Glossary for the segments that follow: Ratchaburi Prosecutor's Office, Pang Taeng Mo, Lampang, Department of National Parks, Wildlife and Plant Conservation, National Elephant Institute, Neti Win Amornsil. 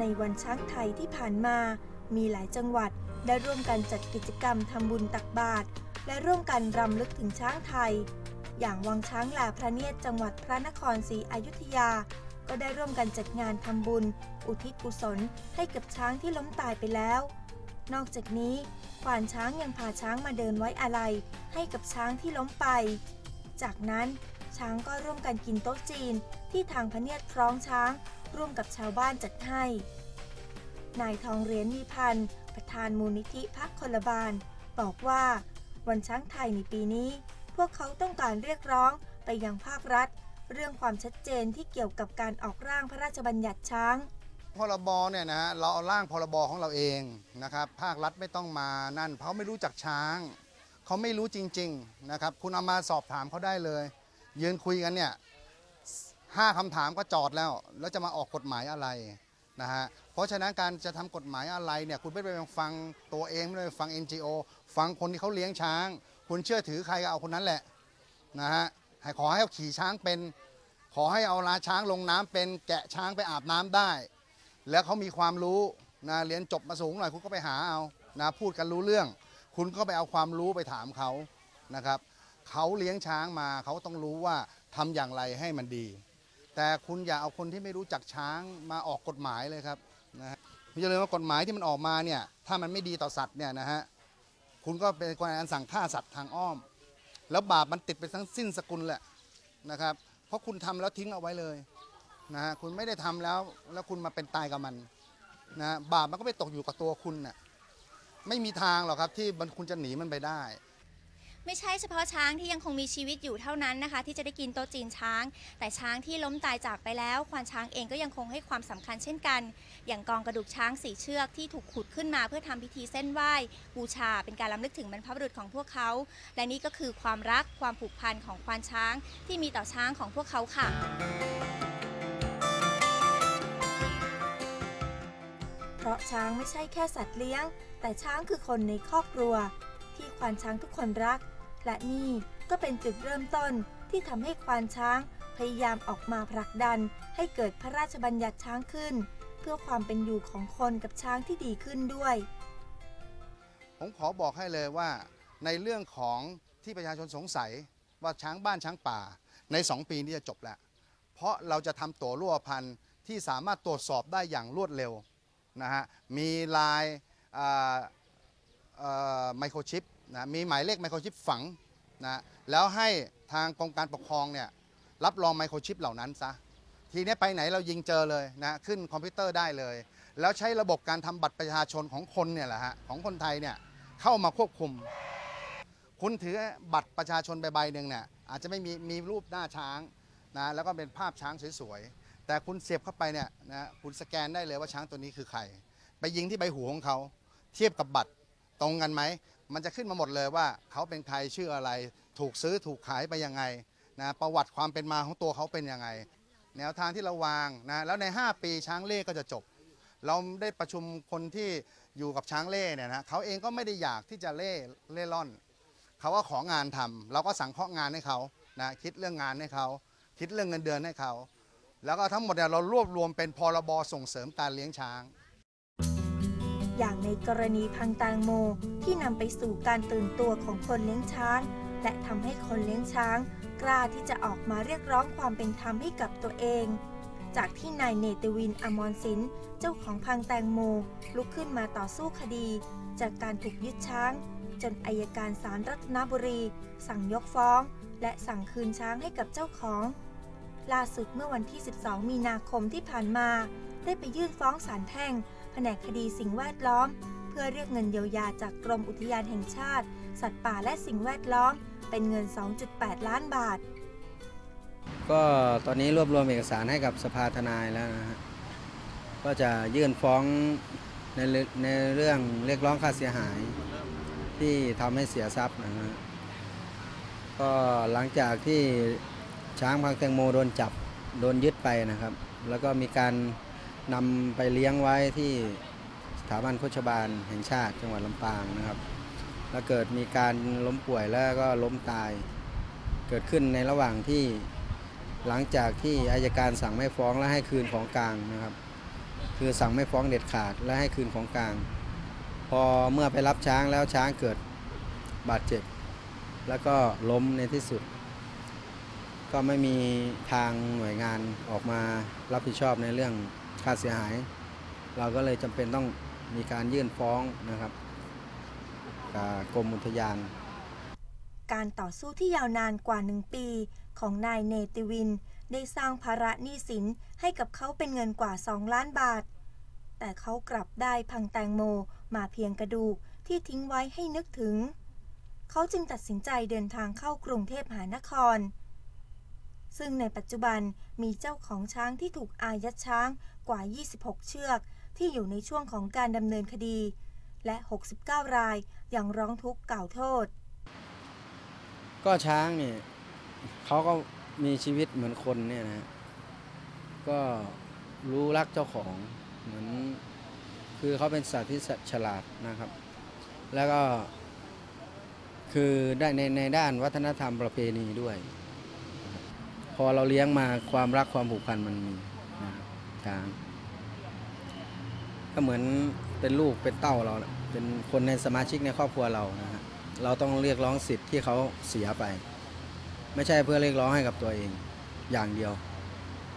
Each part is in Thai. ในวันช้างไทยที่ผ่านมามีหลายจังหวัดได้ร่วมกันจัดกิจกรรมทำบุญตักบาตรและร่วมกันรำลึกถึงช้างไทยอย่างวังช้างหลาพระเนียดจังหวัดพระนครศรีอยุธยาก็ได้ร่วมกันจัดงานทำบุญอุทิศกุศลให้กับช้างที่ล้มตายไปแล้วนอกจากนี้ควานช้างยังพาช้างมาเดินไว้อาลัยให้กับช้างที่ล้มไปจากนั้นช้างก็ร่วมกันกินโต๊ะจีนที่ทางพระเนียดคล้องช้างร่วมกับชาวบ้านจัดให้นายทองเหรียญมีพันธ์ประธานมูลนิธิพักคนละบาลบอกว่าวันช้างไทยในปีนี้พวกเขาต้องการเรียกร้องไปยังภาครัฐเรื่องความชัดเจนที่เกี่ยวกับการออกร่างพระราชบัญญัติช้างพรบเนี่ยนะฮะเราเอาร่างพรบของเราเองนะครับภาครัฐไม่ต้องมานั่นเขาไม่รู้จักช้างเขาไม่รู้จริงๆนะครับคุณเอามาสอบถามเขาได้เลยยืนคุยกันเนี่ย5 คำถามก็จอดแล้วจะมาออกกฎหมายอะไรนะฮะเพราะฉะนั้นการจะทำกฎหมายอะไรเนี่ยคุณไม่ไปฟังตัวเองไม่ไปฟัง NGO ฟังคนที่เขาเลี้ยงช้างคุณเชื่อถือใครก็เอาคนนั้นแหละนะฮะขอให้เขาขี่ช้างเป็นขอให้เอาลาช้างลงน้ำเป็นแกะช้างไปอาบน้ำได้แล้วเขามีความรู้นะเรียนจบมาสูงหน่อยคุณก็ไปหาเอานะพูดกันรู้เรื่องคุณก็ไปเอาความรู้ไปถามเขานะครับเขาเลี้ยงช้างมาเขาต้องรู้ว่าทำอย่างไรให้มันดีแต่คุณอย่าเอาคนที่ไม่รู้จักช้างมาออกกฎหมายเลยครับนะฮะอย่าลืมว่ากฎหมายที่มันออกมาเนี่ยถ้ามันไม่ดีต่อสัตว์เนี่ยนะฮะคุณก็เป็นการสั่งฆ่าสัตว์ทางอ้อมแล้วบาปมันติดไปทั้งสิ้นสกุลแหละนะครับเพราะคุณทำแล้วทิ้งเอาไว้เลยนะฮะคุณไม่ได้ทำแล้วคุณมาเป็นตายกับมันนะบาปมันก็ไปตกอยู่กับตัวคุณน่ะไม่มีทางหรอกครับที่คุณจะหนีมันไปได้ไม่ใช่เฉพาะช้างที่ยังคงมีชีวิตอยู่เท่านั้นนะคะที่จะได้กินโต๊ะจีนช้างแต่ช้างที่ล้มตายจากไปแล้วควานช้างเองก็ยังคงให้ความสำคัญเช่นกันอย่างกองกระดูกช้าง4 เชือกที่ถูกขุดขึ้นมาเพื่อทำพิธีเส้นไหว้บูชาเป็นการรำลึกถึงบรรพบุรุษของพวกเขาและนี่ก็คือความรักความผูกพันของควานช้างที่มีต่อช้างของพวกเขาค่ะเพราะช้างไม่ใช่แค่สัตว์เลี้ยงแต่ช้างคือคนในครอบครัวที่ควานช้างทุกคนรักและนี่ก็เป็นจุดเริ่มต้นที่ทำให้ควานช้างพยายามออกมาผลักดันให้เกิดพระราชบัญญัติช้างขึ้นเพื่อความเป็นอยู่ของคนกับช้างที่ดีขึ้นด้วยผมขอบอกให้เลยว่าในเรื่องของที่ประชาชนสงสัยว่าช้างบ้านช้างป่าใน2 ปีนี้จะจบแล้วเพราะเราจะทำตัวรูปพรรณที่สามารถตรวจสอบได้อย่างรวดเร็วนะฮะมีลายไมโครชิปนะมีหมายเลขไมโครชิปฝังนะแล้วให้ทางกรมการปกครองเนี่ยรับรองไมโครชิปเหล่านั้นซะทีนี้ไปไหนเรายิงเจอเลยนะขึ้นคอมพิวเตอร์ได้เลยแล้วใช้ระบบการทำบัตรประชาชนของคนเนี่ยแหละฮะของคนไทยเนี่ยเข้ามาควบคุมคุณถือบัตรประชาชนใบหนึ่งเนี่ยอาจจะไม่มีรูปหน้าช้างนะแล้วก็เป็นภาพช้างสวยๆแต่คุณเสียบเข้าไปเนี่ยนะคุณสแกนได้เลยว่าช้างตัวนี้คือใครไปยิงที่ใบหูของเขาเทียบกับบัตรตรงกันไหมมันจะขึ้นมาหมดเลยว่าเขาเป็นใครชื่ออะไรถูกซื้อถูกขายไปยังไงนะประวัติความเป็นมาของตัวเขาเป็นยังไงแนวทางที่เราวางนะแล้วใน5 ปีช้างเล่ก็จะจบเราได้ประชุมคนที่อยู่กับช้างเล่เนี่ยนะเขาเองก็ไม่ได้อยากที่จะเล่ร่อนเขาว่าของานทำเราก็สั่งเคาะงานให้เขานะคิดเรื่องงานให้เขาคิดเรื่องเงินเดือนให้เขาแล้วก็ทั้งหมดเนี่ยเรารวบรวมเป็นพรบส่งเสริมการเลี้ยงช้างอย่างในกรณีพังแตงโมที่นำไปสู่การตื่นตัวของคนเลี้ยงช้างและทำให้คนเลี้ยงช้างกล้าที่จะออกมาเรียกร้องความเป็นธรรมให้กับตัวเองจากที่นายเนติวิน อมรศิลป์เจ้าของพังแตงโมลุกขึ้นมาต่อสู้คดีจากการถูกยึดช้างจนอัยการศาลรัตนบุรีสั่งยกฟ้องและสั่งคืนช้างให้กับเจ้าของล่าสุดเมื่อวันที่12 มีนาคมที่ผ่านมาได้ไปยื่นฟ้องศาลแพ่งแผนกคดีสิ่งแวดล้อมเพื่อเรียกเงินเยียวยาจากกรมอุทยานแห่งชาติสัตว์ป่าและสิ่งแวดล้อมเป็นเงิน 2.8 ล้านบาทก็ตอนนี้รวบรวมเอกสารให้กับสภาทนายแล้วนะฮะก็จะยื่นฟ้องในเรื่องเรียกร้องค่าเสียหายที่ทำให้เสียทรัพย์นะฮะก็หลังจากที่ช้างพังแตงโมโดนจับโดนยึดไปนะครับแล้วก็มีการนำไปเลี้ยงไว้ที่สถาบันโฆษบาลแห่งชาติจังหวัดลำปางนะครับแล้วเกิดมีการล้มป่วยแล้วก็ล้มตายเกิดขึ้นในระหว่างที่หลังจากที่อัยการสั่งไม่ฟ้องและให้คืนของกลางนะครับ คือสั่งไม่ฟ้องเด็ดขาดและให้คืนของกลางพอเมื่อไปรับช้างแล้วช้างเกิดบาดเจ็บแล้วก็ล้มในที่สุดก็ไม่มีทางหน่วยงานออกมารับผิดชอบในเรื่องค่าเสียหายเราก็เลยจำเป็นต้องมีการยื่นฟ้องนะครับกรมอุทยานการต่อสู้ที่ยาวนานกว่า1ปีของนายเนติวินได้สร้างภาระหนี้สินให้กับเขาเป็นเงินกว่า2 ล้านบาทแต่เขากลับได้พังแตงโมมาเพียงกระดูกที่ทิ้งไว้ให้นึกถึงเขาจึงตัดสินใจเดินทางเข้ากรุงเทพมหานครซึ่งในปัจจุบันมีเจ้าของช้างที่ถูกอายัดช้างกว่า26เชือกที่อยู่ในช่วงของการดำเนินคดีและ69รายยังร้องทุกข์กล่าวโทษก็ช้างเนี่ยเขาก็มีชีวิตเหมือนคนเนี่ยนะก็รู้รักเจ้าของเหมือนคือเขาเป็นสัตว์ที่ฉลาดนะครับแล้วก็คือได้ในด้านวัฒนธรรมประเพณีด้วยพอเราเลี้ยงมาความรักความผูกพันมันมีนะครับช้างก็เหมือนเป็นลูกเป็นเต้าเราเป็นคนในสมาชิกในครอบครัวเรานะฮะเราต้องเรียกร้องสิทธิ์ที่เขาเสียไปไม่ใช่เพื่อเรียกร้องให้กับตัวเองอย่างเดียว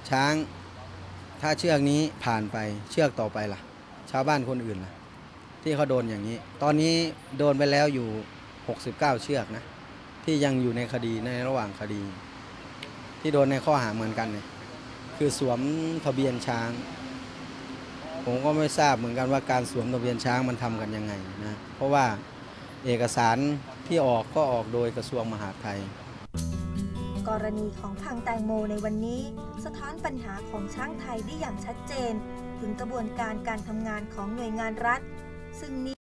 ช้างถ้าเชือกนี้ผ่านไปเชือกต่อไปล่ะชาวบ้านคนอื่นล่ะที่เขาโดนอย่างนี้ตอนนี้โดนไปแล้วอยู่69เชือกนะที่ยังอยู่ในคดีในระหว่างคดีที่โดนในข้อหาเหมือนกันเนี่ยคือสวมทะเบียนช้างผมก็ไม่ทราบเหมือนกันว่าการสวมทะเบียนช้างมันทำกันยังไงนะเพราะว่าเอกสารที่ออกก็ออกโดยกระทรวงมหาดไทยกรณีของพังแตงโมในวันนี้สะท้อนปัญหาของช้างไทยได้อย่างชัดเจนถึงกระบวนการทำงานของหน่วยงานรัฐซึ่งนี่